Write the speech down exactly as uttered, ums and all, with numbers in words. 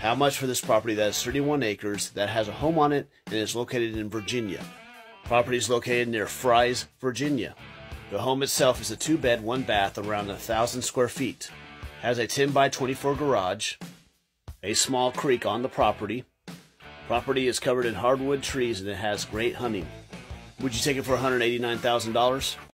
How much for this property that is thirty-one acres, that has a home on it, and is located in Virginia? Property is located near Fries, Virginia. The home itself is a two-bed, one-bath, around one thousand square feet. Has a ten by twenty-four garage, a small creek on the property. Property is covered in hardwood trees and it has great hunting. Would you take it for one hundred eighty-nine thousand dollars?